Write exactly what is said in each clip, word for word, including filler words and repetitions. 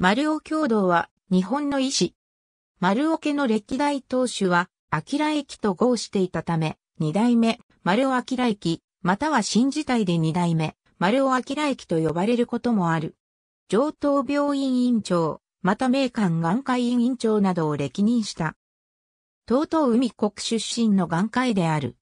丸尾共同は日本の医師。丸尾家の歴代当主は、明益と号していたため、二代目、丸尾明益、または新字体で二代目、丸尾明益と呼ばれることもある。城東病院院長、また名館眼科院院長などを歴任した。遠江国出身の眼科医である。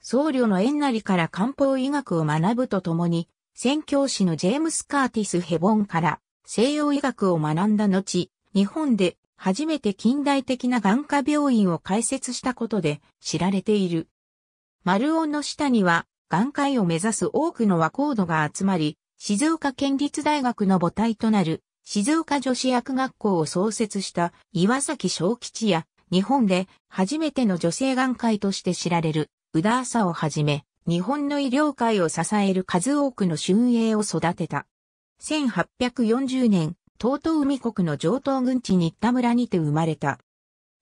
僧侶の円成から漢方医学を学ぶとともに、宣教師のジェームス・カーティス・ヘボンから、西洋医学を学んだ後、日本で初めて近代的な眼科病院を開設したことで知られている。丸尾の下には眼科医を目指す多くの若人が集まり、静岡県立大学の母体となる静岡女子薬学校を創設した岩崎正吉や、日本で初めての女性眼科医として知られる宇田麻をはじめ、日本の医療界を支える数多くの俊英を育てた。せんはっぴゃくよんじゅうねん、遠江国の城東郡地新田村にて生まれた。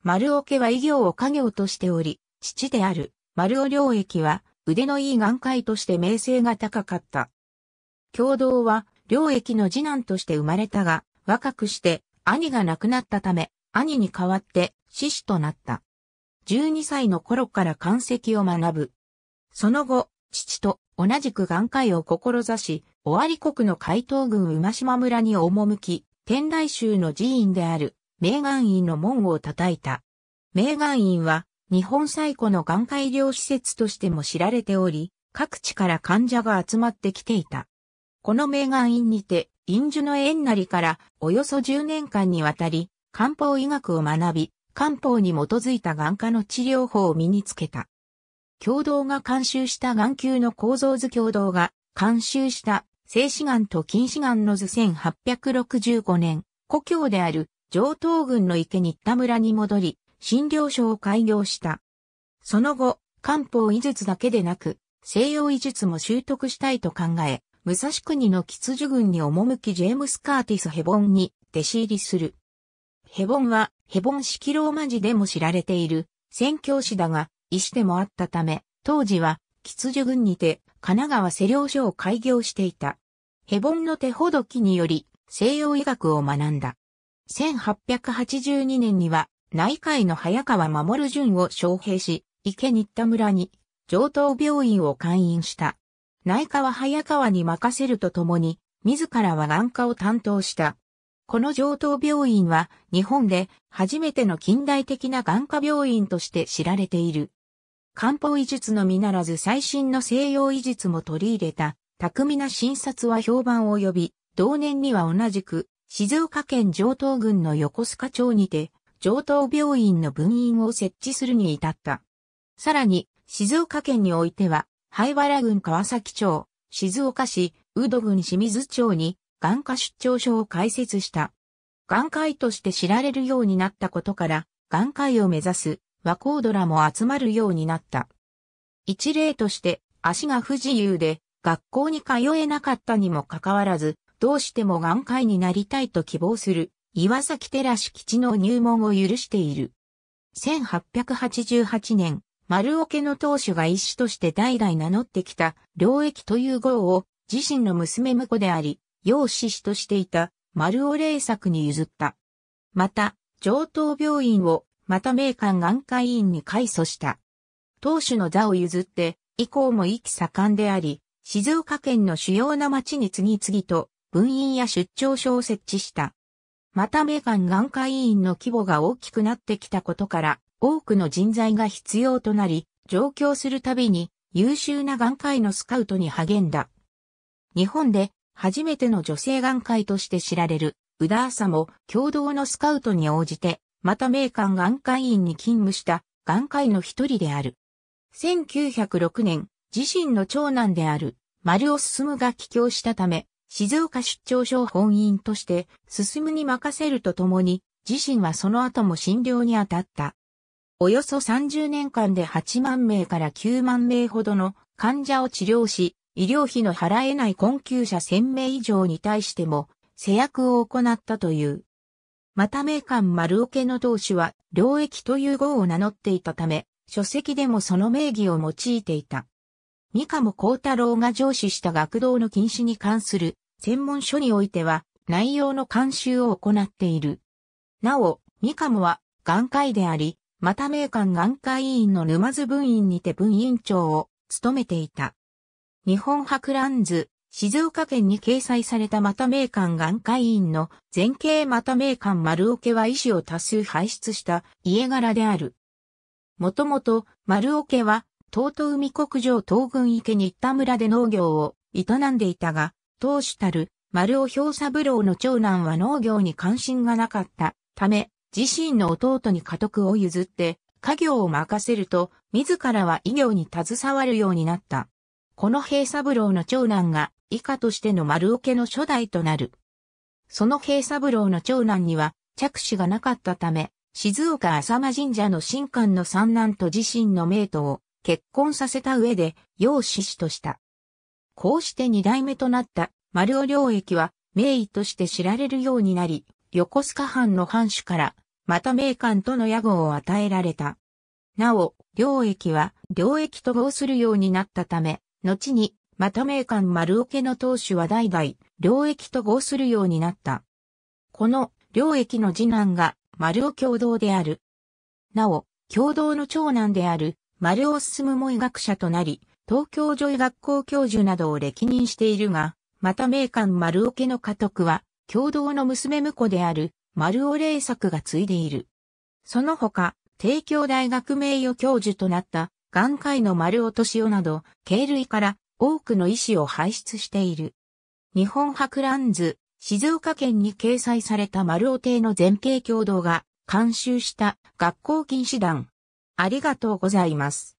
丸尾家は医業を家業としており、父である丸尾良益は腕のいい眼科医として名声が高かった。共同は良益の次男として生まれたが、若くして兄が亡くなったため、兄に代わって師子となった。じゅうにさいの頃から漢籍を学ぶ。その後、父と同じく眼科医を志し、尾張国の海東郡馬島村に赴き、天台宗の寺院である明眼院の門を叩いた。明眼院は日本最古の眼科医療施設としても知られており、各地から患者が集まってきていた。この明眼院にて、院主の円成からおよそじゅうねんかんにわたり、漢方医学を学び、漢方に基づいた眼科の治療法を身につけた。共同が監修した眼球の構造図共同が監修した正視眼と近視眼の図せんはっぴゃくろくじゅうごねん、故郷である城東郡の池新田村に戻り、診療所を開業した。その後、漢方医術だけでなく、西洋医術も習得したいと考え、武蔵国の橘樹郡に赴きジェームス・カーティス・ヘボンに弟子入りする。ヘボンは、ヘボン式ローマ字でも知られている、宣教師だが、医師でもあったため、当時は、橘樹郡にて、神奈川施療所を開業していた。ヘボンの手ほどきにより、西洋医学を学んだ。せんはっぴゃくはちじゅうにねんには、内科医の早川守淳を招聘し、池新田村に、城東病院を開院した。内科は早川に任せるとともに、自らは眼科を担当した。この城東病院は、日本で初めての近代的な眼科病院として知られている。漢方医術のみならず最新の西洋医術も取り入れた巧みな診察は評判を呼び、同年には同じく静岡県城東郡の横須賀町にて城東病院の分院を設置するに至った。さらに静岡県においては灰原郡川崎町、静岡市、有度郡清水町に眼科出張所を開設した。眼科医として知られるようになったことから眼科医を目指す若人らも集まるようになった。一例として、足が不自由で、学校に通えなかったにもかかわらず、どうしても眼科医になりたいと希望する、岩崎寺敷吉の入門を許している。せんはっぴゃくはちじゅうはちねん、丸尾家の当主が医師として代々名乗ってきた、良益という号を、自身の娘婿であり、養子師としていた、丸尾令作に譲った。また、城東病院を、また名館眼科医院に改組した。当主の座を譲って、以降も意気盛んであり、静岡県の主要な町に次々と分院や出張所を設置した。また名館眼科医院の規模が大きくなってきたことから、多くの人材が必要となり、上京するたびに優秀な眼科医のスカウトに励んだ。日本で初めての女性眼科医として知られる宇田麻も共同のスカウトに応じて、また名館眼科医院に勤務した眼科医の一人である。せんきゅうひゃくろくねん、自身の長男である丸尾進が帰郷したため、静岡出張所本院として進に任せるとともに、自身はその後も診療に当たった。およそさんじゅうねんかんではちまんめいからきゅうまんめいほどの患者を治療し、医療費の払えない困窮者せんめい以上に対しても施薬を行ったという。また名館丸尾家の当主は、良益という号を名乗っていたため、書籍でもその名義を用いていた。三鴨幸太郎が上梓した学童の禁止に関する専門書においては、内容の監修を行っている。なお、ミカムは、眼科医であり、また名館眼科医院の沼津分院にて分院長を務めていた。日本博覧図、静岡県に掲載されたまた名館眼科医院の前景また名館丸尾家は医師を多数輩出した家柄である。もともと丸尾家は、遠江国上東郡池新田村で農業を営んでいたが、当主たる丸尾兵三郎の長男は農業に関心がなかったため、自身の弟に家督を譲って、家業を任せると、自らは医業に携わるようになった。この平三郎の長男が、以下としての丸尾家の初代となる。その平三郎の長男には、嫡子がなかったため、静岡浅間神社の神官の三男と自身の姪とを結婚させた上で、養子氏とした。こうして二代目となった丸尾良益は、名医として知られるようになり、横須賀藩の藩主から、また名館との屋号を与えられた。なお、良益は、良益と号するようになったため、後に、また名館丸尾家の当主は代々、良益と号するようになった。この、良益の次男が、丸尾共同である。なお、共同の長男である、丸尾進も医学者となり、東京女医学校教授などを歴任しているが、また名館丸尾家の家督は、共同の娘婿である、丸尾礼作が継いでいる。その他、帝京大学名誉教授となった、眼科医の丸尾敏夫など、系類から多くの医師を輩出している。日本博覧図、静岡県に掲載された丸尾邸の全景共同が監修した学校禁止団。ありがとうございます。